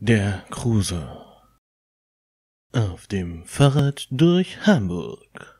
Der Kruser. Auf dem Fahrrad durch Hamburg.